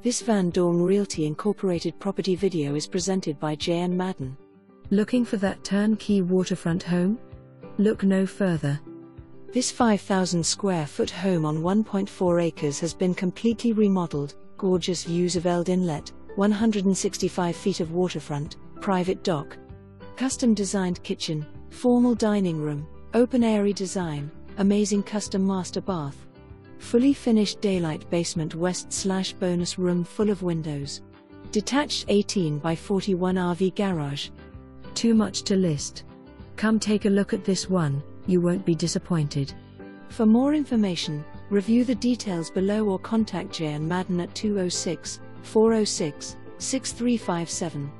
This Van Dorm Realty Incorporated property video is presented by Jayann Madden. Looking for that turnkey waterfront home? Look no further. This 5,000 square foot home on 1.4 acres has been completely remodeled, gorgeous views of Eld Inlet, 165 feet of waterfront, private dock, custom designed kitchen, formal dining room, open airy design, amazing custom master bath, fully finished daylight basement west/bonus room full of windows, detached 18 by 41 RV garage. Too much to list. Come take a look at this one, you won't be disappointed. For more information, review the details below or contact Jayann Madden at 206-406-6357.